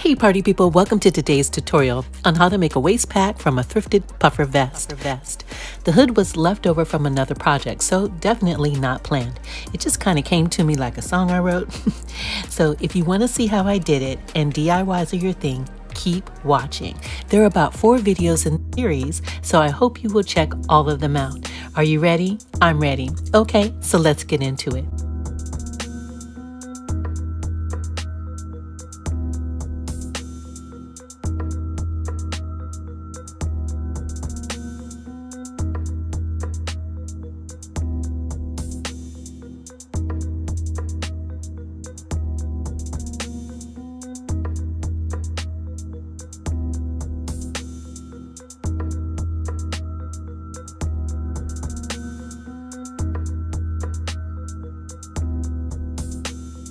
Hey party people, welcome to today's tutorial on how to make a waist pack from a thrifted puffer vest. The hood was left over from another project, so definitely not planned. It just kind of came to me like a song I wrote. So if you want to see how I did it and DIYs are your thing, keep watching. There are about 4 videos in the series, so I hope you will check all of them out. Are you ready? I'm ready. Okay, so let's get into it.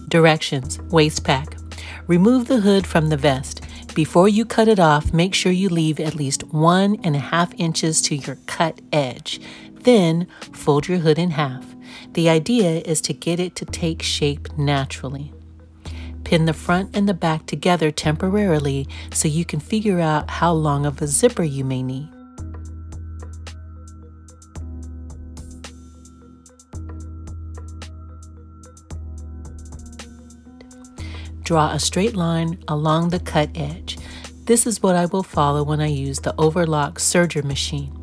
Directions: waist pack. Remove the hood from the vest. Before you cut it off, make sure you leave at least 1.5 inches to your cut edge. Then fold your hood in half. The idea is to get it to take shape naturally. Pin the front and the back together temporarily so you can figure out how long of a zipper you may need. Draw a straight line along the cut edge. This is what I will follow when I use the overlock serger machine.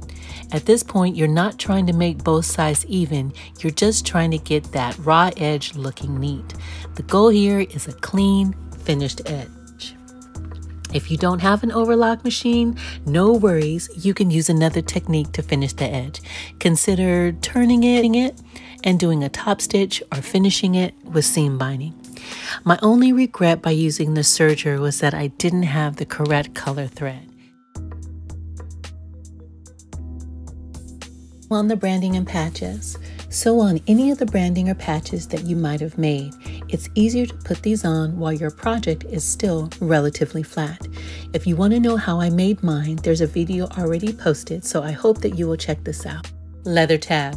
At this point, you're not trying to make both sides even, you're just trying to get that raw edge looking neat. The goal here is a clean, finished edge. If you don't have an overlock machine, no worries, you can use another technique to finish the edge. Consider turning it and doing a top stitch or finishing it with seam binding. My only regret by using the serger was that I didn't have the correct color thread. On the branding and patches. Sew on any of the branding or patches that you might have made. It's easier to put these on while your project is still relatively flat. If you want to know how I made mine, there's a video already posted, so I hope that you will check this out. Leather tab.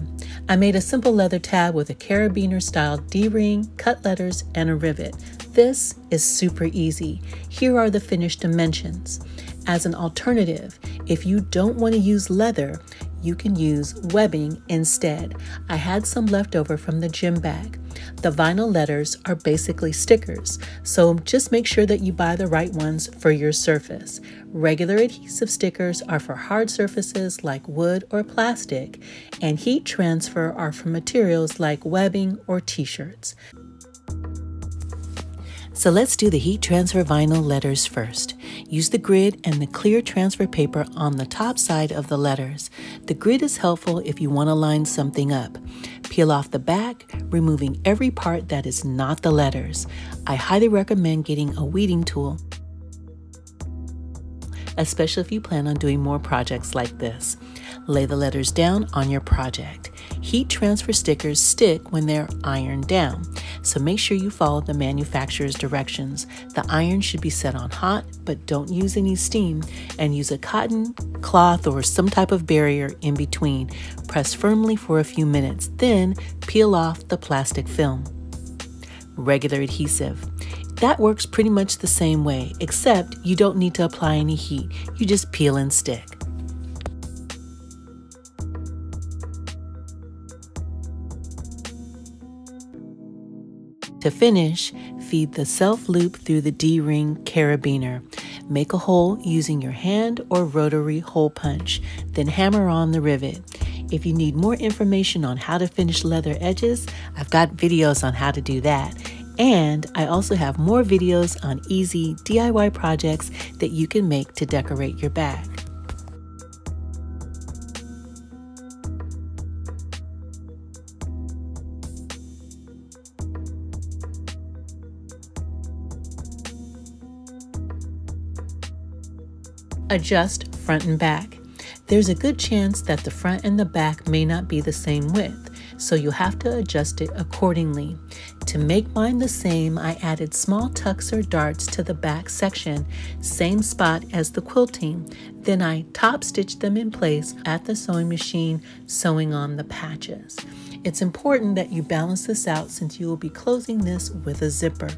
I made a simple leather tab with a carabiner style D-ring, cut letters, and a rivet. This is super easy. Here are the finished dimensions. As an alternative, if you don't want to use leather, you can use webbing instead. I had some left over from the gym bag. The vinyl letters are basically stickers, so just make sure that you buy the right ones for your surface. Regular adhesive stickers are for hard surfaces like wood or plastic, and heat transfer are for materials like webbing or t-shirts. So let's do the heat transfer vinyl letters first. Use the grid and the clear transfer paper on the top side of the letters. The grid is helpful if you want to line something up. Peel off the back, removing every part that is not the letters. I highly recommend getting a weeding tool, especially if you plan on doing more projects like this. Lay the letters down on your project. Heat transfer stickers stick when they're ironed down, so make sure you follow the manufacturer's directions. The iron should be set on hot, but don't use any steam, and use a cotton, cloth, or some type of barrier in between. Press firmly for a few minutes, then peel off the plastic film. Regular adhesive. That works pretty much the same way, except you don't need to apply any heat. You just peel and stick. To finish, feed the self loop through the D-ring carabiner. Make a hole using your hand or rotary hole punch, then hammer on the rivet. If you need more information on how to finish leather edges, I've got videos on how to do that. And I also have more videos on easy DIY projects that you can make to decorate your bag. Adjust front and back. There's a good chance that the front and the back may not be the same width, so you'll have to adjust it accordingly. To make mine the same, I added small tucks or darts to the back section, same spot as the quilting. Then I top stitched them in place at the sewing machine, sewing on the patches. It's important that you balance this out since you will be closing this with a zipper.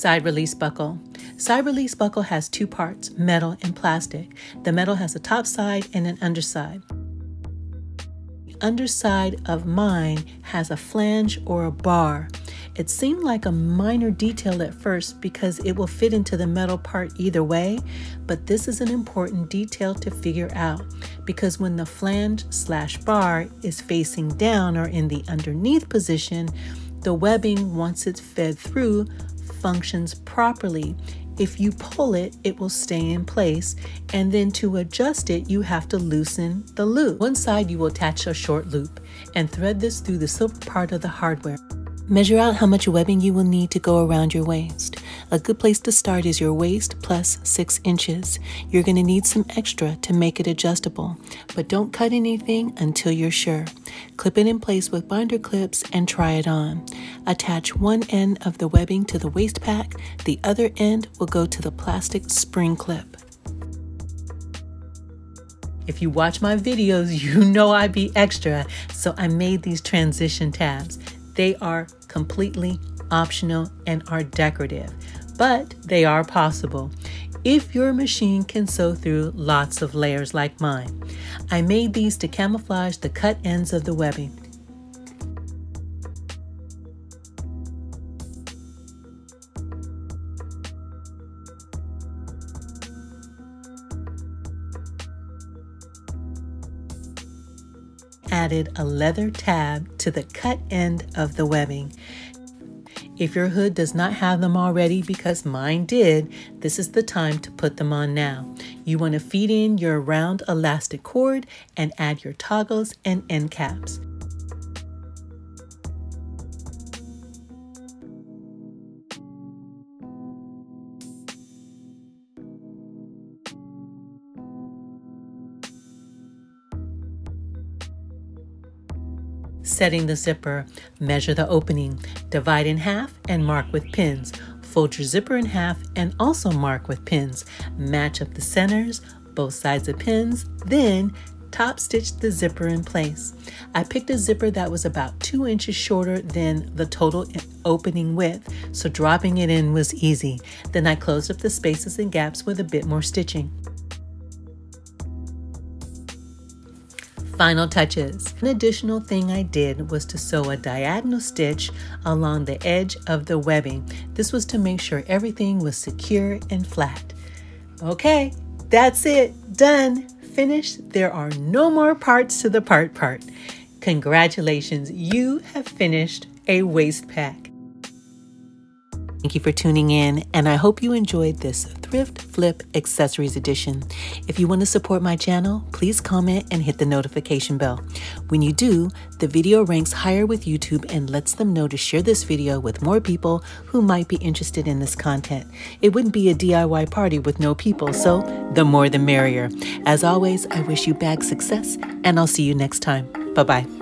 Side release buckle. Side release buckle has two parts, metal and plastic. The metal has a top side and an underside. The underside of mine has a flange or a bar. It seemed like a minor detail at first because it will fit into the metal part either way, but this is an important detail to figure out because when the flange slash bar is facing down or in the underneath position, the webbing, once it's fed through, functions properly. If you pull it, it will stay in place, and then to adjust it, you have to loosen the loop. One side you will attach a short loop and thread this through the silver part of the hardware. Measure out how much webbing you will need to go around your waist. A good place to start is your waist plus 6 inches. You're going to need some extra to make it adjustable, but don't cut anything until you're sure. Clip it in place with binder clips and try it on. Attach one end of the webbing to the waist pack. The other end will go to the plastic spring clip. If you watch my videos, you know I be extra, so I made these transition tabs. They are completely optional and are decorative, but they are possible if your machine can sew through lots of layers like mine. I made these to camouflage the cut ends of the webbing. Added a leather tab to the cut end of the webbing. If your hood does not have them already, because mine did, this is the time to put them on now. You want to feed in your round elastic cord and add your toggles and end caps. Setting the zipper, measure the opening, divide in half and mark with pins. Fold your zipper in half and also mark with pins. Match up the centers, both sides of pins, then top stitch the zipper in place. I picked a zipper that was about 2 inches shorter than the total opening width, so dropping it in was easy. Then I closed up the spaces and gaps with a bit more stitching. Final touches. An additional thing I did was to sew a diagonal stitch along the edge of the webbing. This was to make sure everything was secure and flat. Okay, that's it. Done. Finished. There are no more parts to the part. Congratulations, you have finished a waist pack. Thank you for tuning in, and I hope you enjoyed this Thrift Flip Accessories Edition. If you want to support my channel, please comment and hit the notification bell. When you do, the video ranks higher with YouTube and lets them know to share this video with more people who might be interested in this content. It wouldn't be a DIY party with no people, so the more the merrier. As always, I wish you back success, and I'll see you next time. Bye-bye.